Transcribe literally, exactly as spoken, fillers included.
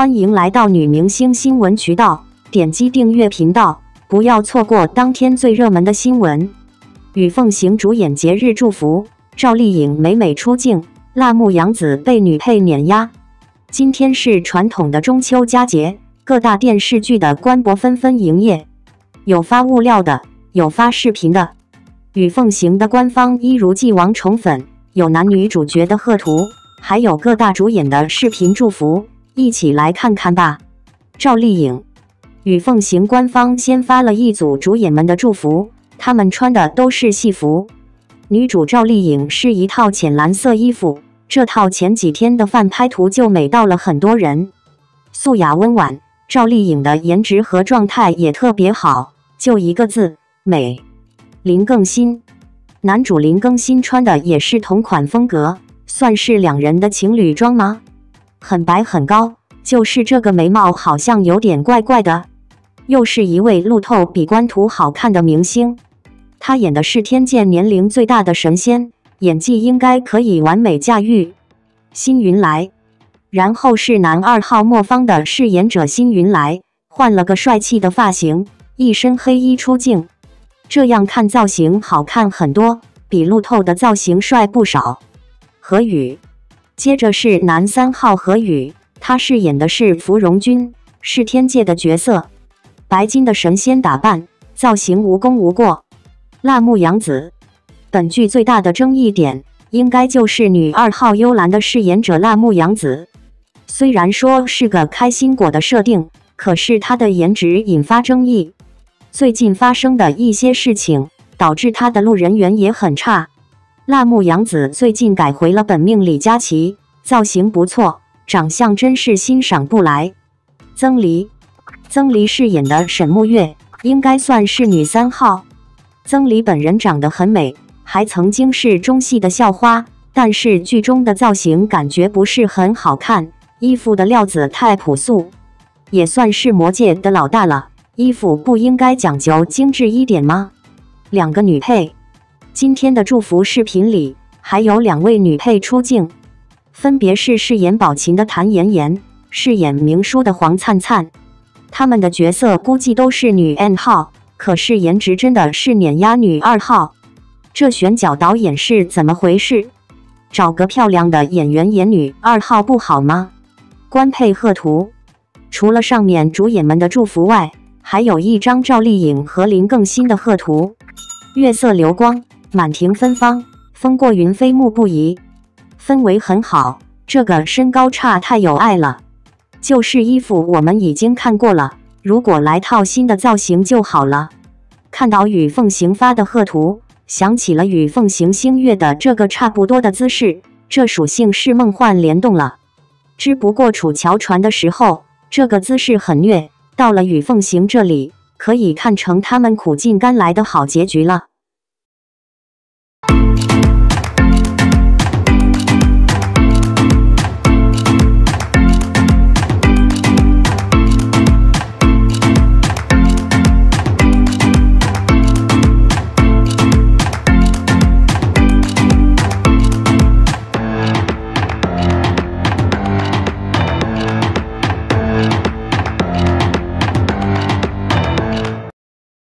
欢迎来到女明星新闻渠道，点击订阅频道，不要错过当天最热门的新闻。与凤行主演节日祝福，赵丽颖美美出镜，辣目洋子被女配碾压。今天是传统的中秋佳节，各大电视剧的官博纷纷营业，有发物料的，有发视频的。与凤行的官方一如既往宠粉，有男女主角的贺图，还有各大主演的视频祝福。 一起来看看吧。赵丽颖、与凤行官方先发了一组主演们的祝福，他们穿的都是戏服。女主赵丽颖是一套浅蓝色衣服，这套前几天的饭拍图就美到了很多人。素雅温婉，赵丽颖的颜值和状态也特别好，就一个字：美。林更新，男主林更新穿的也是同款风格，算是两人的情侣装吗？ 很白很高，就是这个眉毛好像有点怪怪的。又是一位路透比官图好看的明星，他演的是天界年龄最大的神仙，演技应该可以完美驾驭。辛云来，然后是男二号莫方的饰演者辛云来，换了个帅气的发型，一身黑衣出镜，这样看造型好看很多，比路透的造型帅不少。何雨。 接着是男三号何雨，他饰演的是芙蓉君，是天界的角色，白金的神仙打扮，造型无功无过。辣目洋子，本剧最大的争议点应该就是女二号幽兰的饰演者辣目洋子，虽然说是个开心果的设定，可是她的颜值引发争议。最近发生的一些事情导致她的路人缘也很差。 辣目洋子最近改回了本命李佳琦，造型不错，长相真是欣赏不来。曾黎，曾黎饰演的沈沐月应该算是女三号。曾黎本人长得很美，还曾经是中戏的校花，但是剧中的造型感觉不是很好看，衣服的料子太朴素。也算是魔界的老大了，衣服不应该讲究精致一点吗？两个女配。 今天的祝福视频里，还有两位女配出镜，分别是饰演宝琴的谭妍妍，饰演明叔的黄灿灿。他们的角色估计都是女 N 号，可是颜值真的是碾压女二号。这选角导演是怎么回事？找个漂亮的演员演女二号不好吗？官配贺图，除了上面主演们的祝福外，还有一张赵丽颖和林更新的贺图，月色流光。 满庭芬芳，风过云飞，目不移，氛围很好。这个身高差太有爱了。就是衣服我们已经看过了，如果来套新的造型就好了。看到与凤行发的贺图，想起了与凤行星月的这个差不多的姿势，这属性是梦幻联动了。只不过楚乔传的时候，这个姿势很虐，到了与凤行这里，可以看成他们苦尽甘来的好结局了。